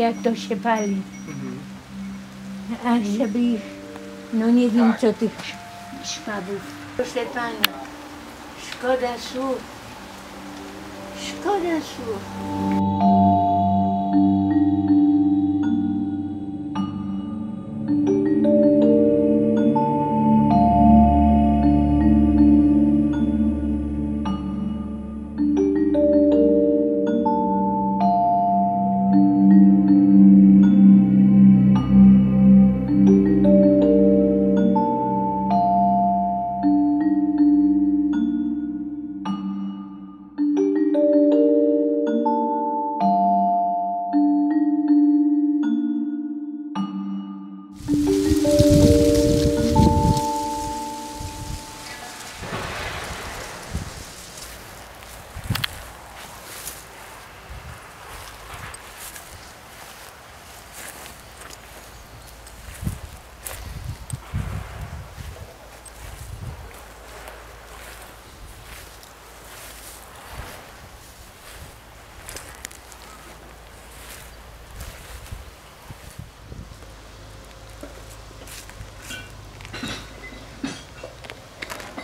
jak to się pali. A żeby ich, no nie wiem co tych szwabów. Proszę pana, szkoda słów. Szkoda słów.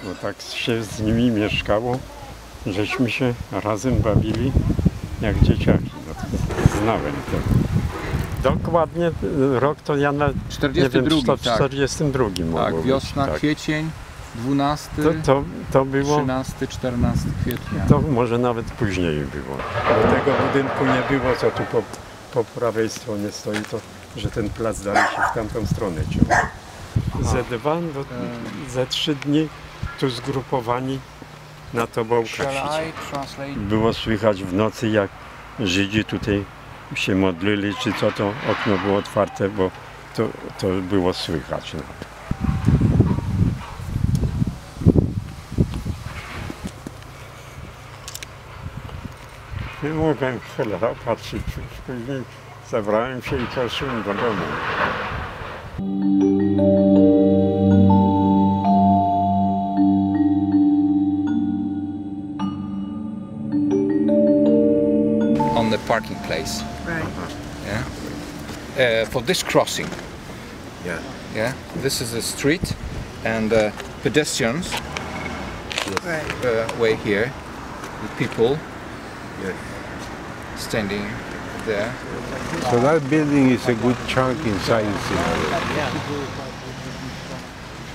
Bo tak się z nimi mieszkało, żeśmy się razem bawili jak dzieciaki. Znałem to. Dokładnie rok to ja na 42, tak. 42 tak, być, wiosna, tak. Kwiecień, 12, to było, 13, 14 kwietnia. To może nawet później było. Bo tego budynku nie było, co tu po prawej stronie stoi, to że ten plac dalej się w tamtą stronę ciągnął. Ze 2, ze 3 dni tu zgrupowani na tobołkach. Było słychać w nocy, jak Żydzi tutaj się modlili, czy co, to okno było otwarte, bo to było słychać. Nie mogłem chwilę patrzeć, później zabrałem się i poszedłem do domu. Parking place, right? Yeah. For this crossing, yeah, yeah. This is a street, and pedestrians right. Way here. The people standing there. So that building is a good chunk inside the city.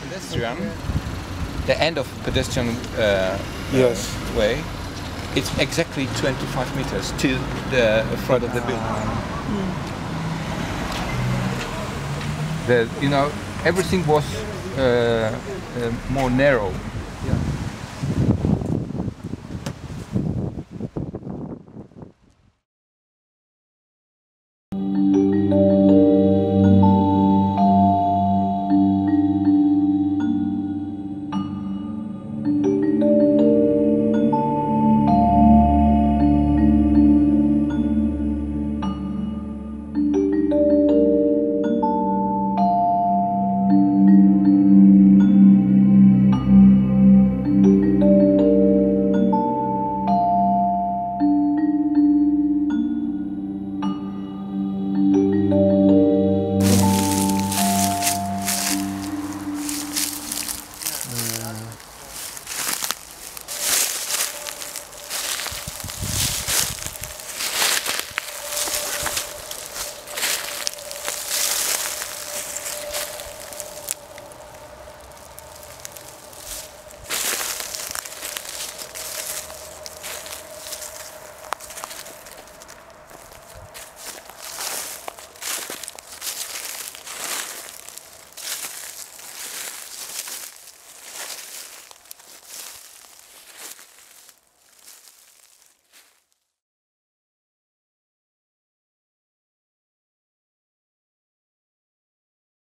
Pedestrian. The end of pedestrian way. It's exactly 25 meters to the front of the building. Mm. You know, everything was more narrow.